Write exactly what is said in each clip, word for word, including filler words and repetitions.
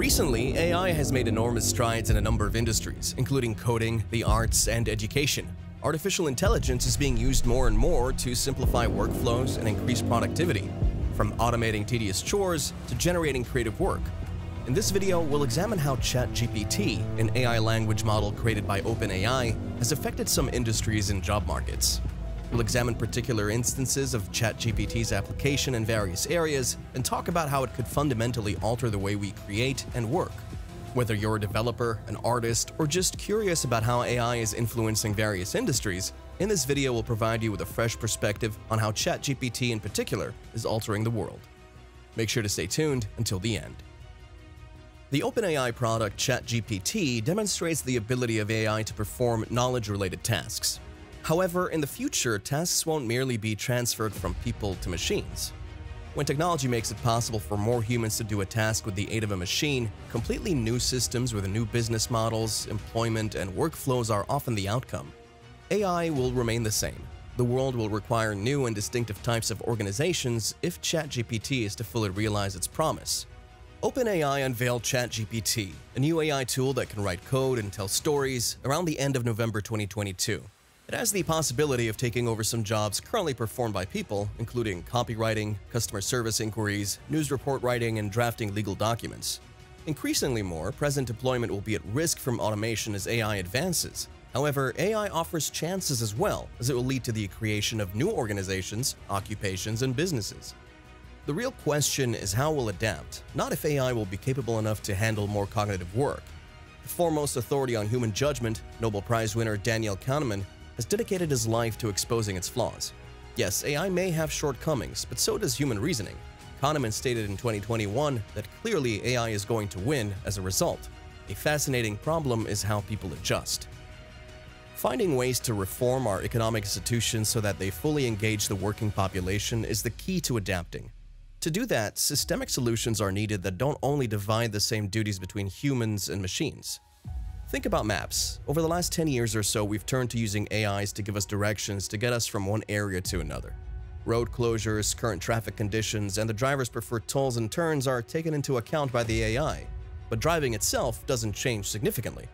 Recently, A I has made enormous strides in a number of industries, including coding, the arts, and education. Artificial intelligence is being used more and more to simplify workflows and increase productivity, from automating tedious chores to generating creative work. In this video, we'll examine how ChatGPT, an A I language model created by OpenAI, has affected some industries and job markets. We'll examine particular instances of ChatGPT's application in various areas and talk about how it could fundamentally alter the way we create and work. Whether you're a developer, an artist, or just curious about how A I is influencing various industries, in this video we'll provide you with a fresh perspective on how ChatGPT in particular is altering the world. Make sure to stay tuned until the end. The OpenAI product ChatGPT demonstrates the ability of A I to perform knowledge-related tasks. However, in the future, tasks won't merely be transferred from people to machines. When technology makes it possible for more humans to do a task with the aid of a machine, completely new systems with new business models, employment, and workflows are often the outcome. A I will remain the same. The world will require new and distinctive types of organizations if ChatGPT is to fully realize its promise. OpenAI unveiled ChatGPT, a new A I tool that can write code and tell stories, around the end of November twenty twenty-two. It has the possibility of taking over some jobs currently performed by people, including copywriting, customer service inquiries, news report writing, and drafting legal documents. Increasingly more, present employment will be at risk from automation as A I advances. However, A I offers chances as well, as it will lead to the creation of new organizations, occupations, and businesses. The real question is how we'll adapt, not if A I will be capable enough to handle more cognitive work. The foremost authority on human judgment, Nobel Prize winner Daniel Kahneman, has dedicated his life to exposing its flaws. Yes, A I may have shortcomings, but so does human reasoning. Kahneman stated in twenty twenty-one that clearly A I is going to win as a result. A fascinating problem is how people adjust. Finding ways to reform our economic institutions so that they fully engage the working population is the key to adapting. To do that, systemic solutions are needed that don't only divide the same duties between humans and machines. Think about maps. Over the last ten years or so, we've turned to using A Is to give us directions to get us from one area to another. Road closures, current traffic conditions, and the driver's preferred tolls and turns are taken into account by the A I, but driving itself doesn't change significantly.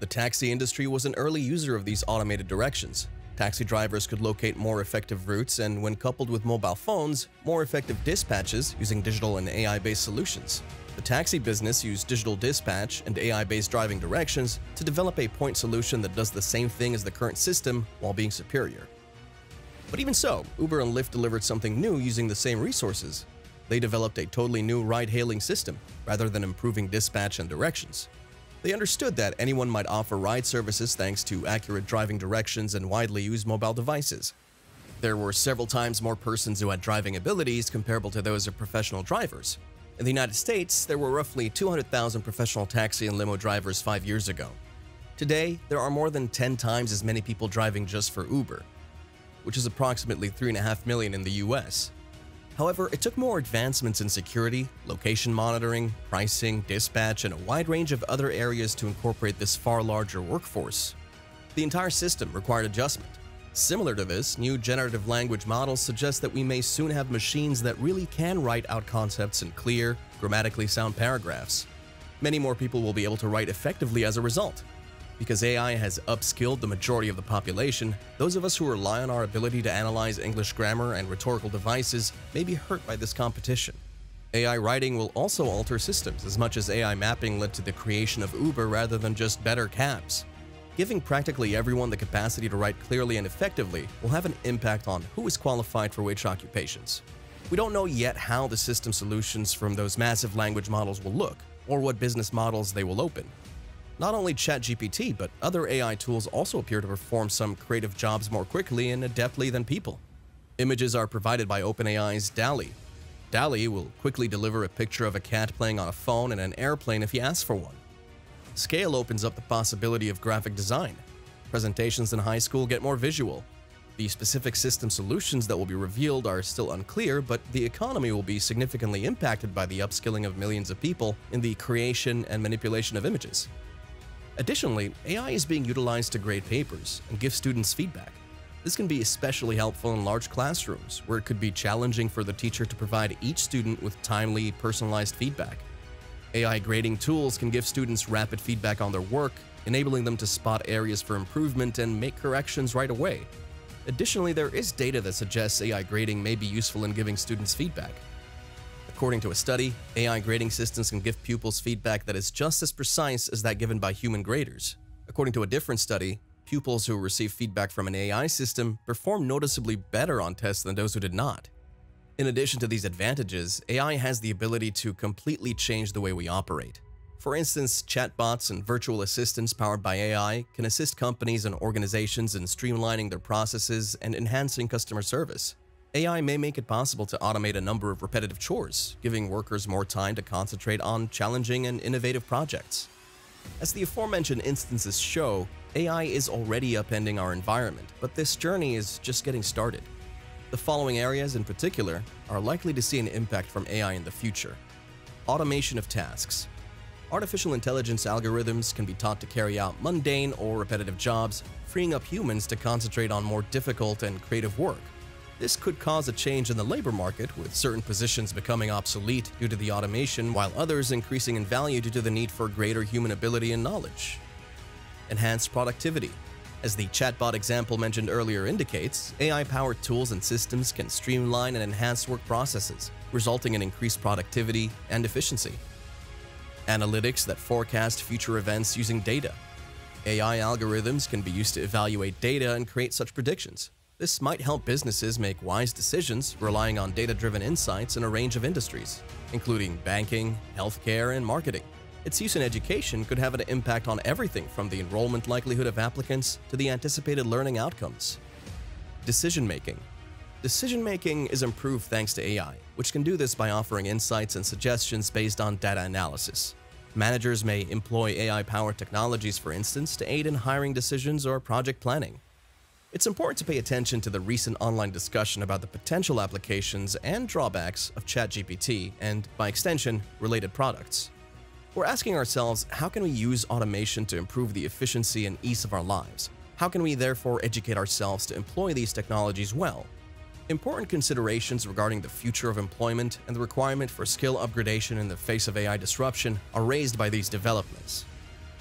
The taxi industry was an early user of these automated directions. Taxi drivers could locate more effective routes and, when coupled with mobile phones, more effective dispatches using digital and A I-based solutions. The taxi business used digital dispatch and A I-based driving directions to develop a point solution that does the same thing as the current system while being superior. But even so, Uber and Lyft delivered something new using the same resources. They developed a totally new ride-hailing system rather than improving dispatch and directions. They understood that anyone might offer ride services thanks to accurate driving directions and widely used mobile devices. There were several times more persons who had driving abilities comparable to those of professional drivers. In the United States, there were roughly two hundred thousand professional taxi and limo drivers five years ago. Today, there are more than ten times as many people driving just for Uber, which is approximately three point five million in the U S. However, it took more advancements in security, location monitoring, pricing, dispatch, and a wide range of other areas to incorporate this far larger workforce. The entire system required adjustment. Similar to this, new generative language models suggest that we may soon have machines that really can write out concepts in clear, grammatically sound paragraphs. Many more people will be able to write effectively as a result. Because A I has upskilled the majority of the population, those of us who rely on our ability to analyze English grammar and rhetorical devices may be hurt by this competition. A I writing will also alter systems as much as A I mapping led to the creation of Uber rather than just better cabs. Giving practically everyone the capacity to write clearly and effectively will have an impact on who is qualified for which occupations. We don't know yet how the system solutions from those massive language models will look, or what business models they will open. Not only ChatGPT, but other A I tools also appear to perform some creative jobs more quickly and adeptly than people. Images are provided by OpenAI's DALL-E. DALL-E will quickly deliver a picture of a cat playing on a phone and an airplane if he asks for one. Scale opens up the possibility of graphic design. Presentations in high school get more visual. The specific system solutions that will be revealed are still unclear, but the economy will be significantly impacted by the upskilling of millions of people in the creation and manipulation of images. Additionally, A I is being utilized to grade papers and give students feedback. This can be especially helpful in large classrooms, where it could be challenging for the teacher to provide each student with timely, personalized feedback. A I grading tools can give students rapid feedback on their work, enabling them to spot areas for improvement and make corrections right away. Additionally, there is data that suggests A I grading may be useful in giving students feedback. According to a study, A I grading systems can give pupils feedback that is just as precise as that given by human graders. According to a different study, pupils who receive feedback from an A I system perform noticeably better on tests than those who did not. In addition to these advantages, A I has the ability to completely change the way we operate. For instance, chatbots and virtual assistants powered by A I can assist companies and organizations in streamlining their processes and enhancing customer service. A I may make it possible to automate a number of repetitive chores, giving workers more time to concentrate on challenging and innovative projects. As the aforementioned instances show, A I is already upending our environment, but this journey is just getting started. The following areas in particular are likely to see an impact from A I in the future. Automation of tasks. Artificial intelligence algorithms can be taught to carry out mundane or repetitive jobs, freeing up humans to concentrate on more difficult and creative work. This could cause a change in the labor market, with certain positions becoming obsolete due to the automation, while others increasing in value due to the need for greater human ability and knowledge. Enhanced productivity. As the chatbot example mentioned earlier indicates, A I-powered tools and systems can streamline and enhance work processes, resulting in increased productivity and efficiency. Analytics that forecast future events using data. A I algorithms can be used to evaluate data and create such predictions. This might help businesses make wise decisions relying on data-driven insights in a range of industries, including banking, healthcare, and marketing. Its use in education could have an impact on everything from the enrollment likelihood of applicants to the anticipated learning outcomes. Decision-making. Decision-making is improved thanks to A I, which can do this by offering insights and suggestions based on data analysis. Managers may employ A I-powered technologies, for instance, to aid in hiring decisions or project planning. It's important to pay attention to the recent online discussion about the potential applications and drawbacks of ChatGPT and, by extension, related products. We're asking ourselves, how can we use automation to improve the efficiency and ease of our lives? How can we therefore educate ourselves to employ these technologies well? Important considerations regarding the future of employment and the requirement for skill upgradation in the face of A I disruption are raised by these developments.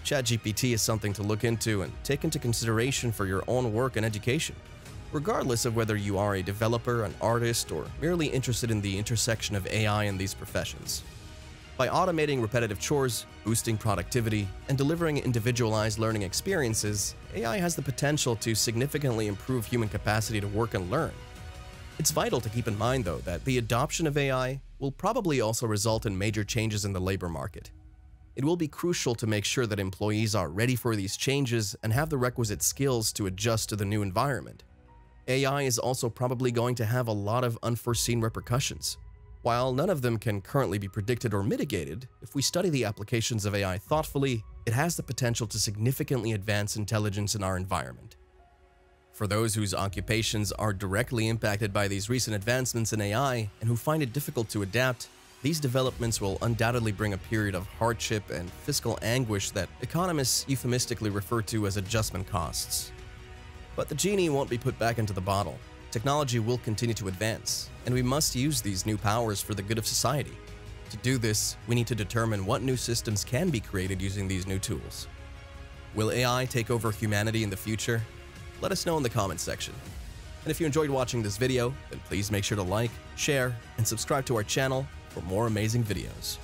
ChatGPT is something to look into and take into consideration for your own work and education. Regardless of whether you are a developer, an artist, or merely interested in the intersection of A I and these professions. By automating repetitive chores, boosting productivity, and delivering individualized learning experiences, A I has the potential to significantly improve human capacity to work and learn. It's vital to keep in mind, though, that the adoption of A I will probably also result in major changes in the labor market. It will be crucial to make sure that employees are ready for these changes and have the requisite skills to adjust to the new environment. A I is also probably going to have a lot of unforeseen repercussions. While none of them can currently be predicted or mitigated, if we study the applications of A I thoughtfully, it has the potential to significantly advance intelligence in our environment. For those whose occupations are directly impacted by these recent advancements in A I and who find it difficult to adapt, these developments will undoubtedly bring a period of hardship and fiscal anguish that economists euphemistically refer to as adjustment costs. But the genie won't be put back into the bottle. Technology will continue to advance, and we must use these new powers for the good of society. To do this, we need to determine what new systems can be created using these new tools. Will A I take over humanity in the future? Let us know in the comments section. And if you enjoyed watching this video, then please make sure to like, share, and subscribe to our channel for more amazing videos.